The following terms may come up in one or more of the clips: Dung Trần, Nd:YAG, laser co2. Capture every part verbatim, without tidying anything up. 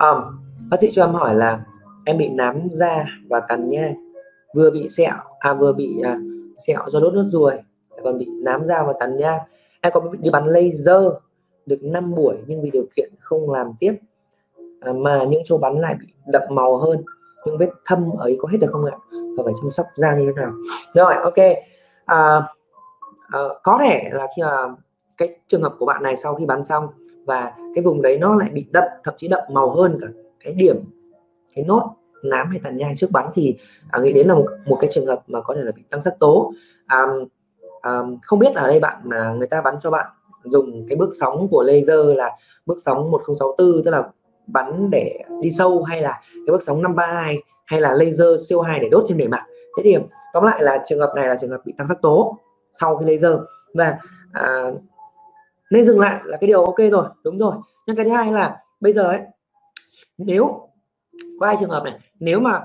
Ẩm, um, bác sĩ cho em hỏi là em bị nám da và tàn nhang, vừa bị sẹo, à vừa bị à, sẹo do đốt nốt ruồi, còn bị nám da và tàn nhang. Em có đi bắn laser được năm buổi nhưng vì điều kiện không làm tiếp à, mà những chỗ bắn lại bị đậm màu hơn. Những vết thâm ấy có hết được không ạ? Và phải chăm sóc da như thế nào? Rồi, ok. À, à, có thể là khi mà cái trường hợp của bạn này sau khi bắn xong và cái vùng đấy nó lại bị đậm, thậm chí đậm màu hơn cả cái điểm, cái nốt nám hay tàn nhang trước bắn, thì à, nghĩ đến là một, một cái trường hợp mà có thể là bị tăng sắc tố. À, à, không biết ở đây bạn à, người ta bắn cho bạn dùng cái bước sóng của laser là bước sóng một không sáu tư, tức là bắn để đi sâu, hay là cái bước sóng năm ba hai, hay là laser xê o hai để đốt trên bề mặt. Thế thì tóm lại là trường hợp này là trường hợp bị tăng sắc tố sau khi laser, và à, nên dừng lại là cái điều ok rồi, đúng rồi. Nhưng cái thứ hai là bây giờ ấy, nếu có hai trường hợp này, nếu mà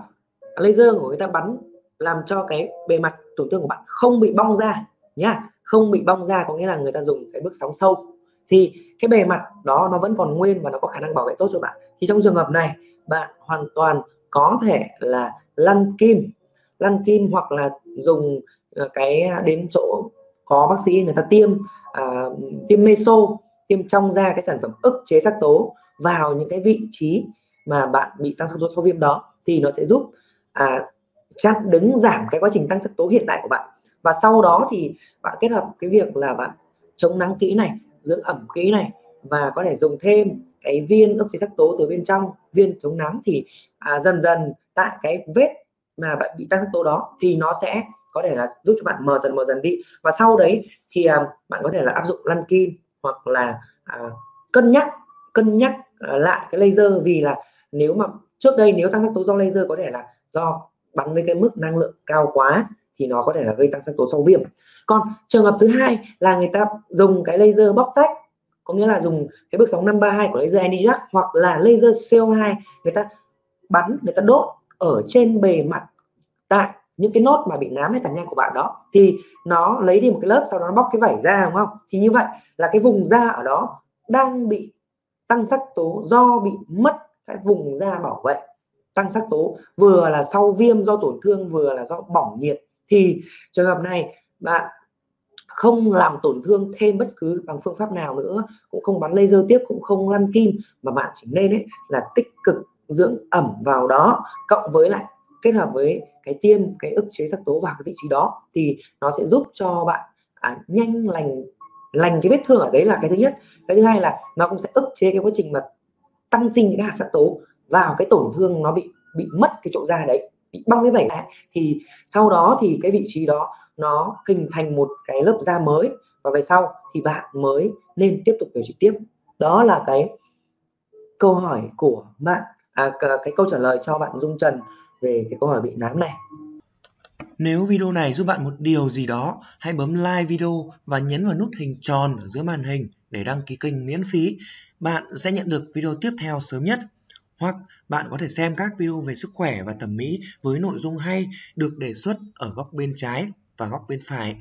laser của người ta bắn làm cho cái bề mặt tổn thương của bạn không bị bong ra nhá, không bị bong ra, có nghĩa là người ta dùng cái bước sóng sâu thì cái bề mặt đó nó vẫn còn nguyên và nó có khả năng bảo vệ tốt cho bạn, thì trong trường hợp này bạn hoàn toàn có thể là lăn kim, lăn kim hoặc là dùng cái đến chỗ có bác sĩ người ta tiêm à, tiêm meso, tiêm trong da cái sản phẩm ức chế sắc tố vào những cái vị trí mà bạn bị tăng sắc tố sau viêm đó, thì nó sẽ giúp à, chặn đứng giảm cái quá trình tăng sắc tố hiện tại của bạn. Và sau đó thì bạn kết hợp cái việc là bạn chống nắng kỹ này, dưỡng ẩm kỹ này, và có thể dùng thêm cái viên ức chế sắc tố từ bên trong, viên chống nắng, thì à, dần dần tại cái vết mà bạn bị tăng sắc tố đó thì nó sẽ có thể là giúp cho bạn mờ dần mờ dần đi. Và sau đấy thì à, bạn có thể là áp dụng lăn kim hoặc là à, cân nhắc cân nhắc à, lại cái laser, vì là nếu mà trước đây nếu tăng sắc tố do laser có thể là do bắn với cái mức năng lượng cao quá thì nó có thể là gây tăng sắc tố sau viêm. Còn trường hợp thứ hai là người ta dùng cái laser bóc tách, có nghĩa là dùng cái bước sóng năm ba hai của laser Nd:YAG hoặc là laser xê o hai, người ta bắn, người ta đốt ở trên bề mặt tại những cái nốt mà bị nám hay tàn nhang của bạn đó, thì nó lấy đi một cái lớp, sau đó nó bóc cái vảy ra, đúng không? Thì như vậy là cái vùng da ở đó đang bị tăng sắc tố do bị mất cái vùng da bảo vệ tăng sắc tố, vừa là sau viêm do tổn thương, vừa là do bỏng nhiệt. Thì trường hợp này bạn không làm tổn thương thêm bất cứ bằng phương pháp nào nữa, cũng không bắn laser tiếp, cũng không lăn kim, mà bạn chỉ nên ấy là tích cực dưỡng ẩm vào đó, cộng với lại kết hợp với cái tiêm cái ức chế sắc tố vào cái vị trí đó, thì nó sẽ giúp cho bạn à, nhanh lành lành cái vết thương ở đấy, là cái thứ nhất. Cái thứ hai là nó cũng sẽ ức chế cái quá trình mà tăng sinh những cái hạt sắc tố vào cái tổn thương, nó bị bị mất cái chỗ da đấy, bị bong cái vảy ra, thì sau đó thì cái vị trí đó nó hình thành một cái lớp da mới, và về sau thì bạn mới nên tiếp tục điều trị tiếp. Đó là cái câu hỏi của bạn, à, cái câu trả lời cho bạn Dung Trần về cái câu hỏi bị nám này. Nếu video này giúp bạn một điều gì đó, hãy bấm like video và nhấn vào nút hình tròn ở dưới màn hình để đăng ký kênh miễn phí. Bạn sẽ nhận được video tiếp theo sớm nhất. Hoặc bạn có thể xem các video về sức khỏe và thẩm mỹ với nội dung hay được đề xuất ở góc bên trái và góc bên phải.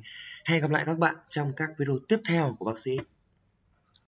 Hẹn gặp lại các bạn trong các video tiếp theo của bác sĩ.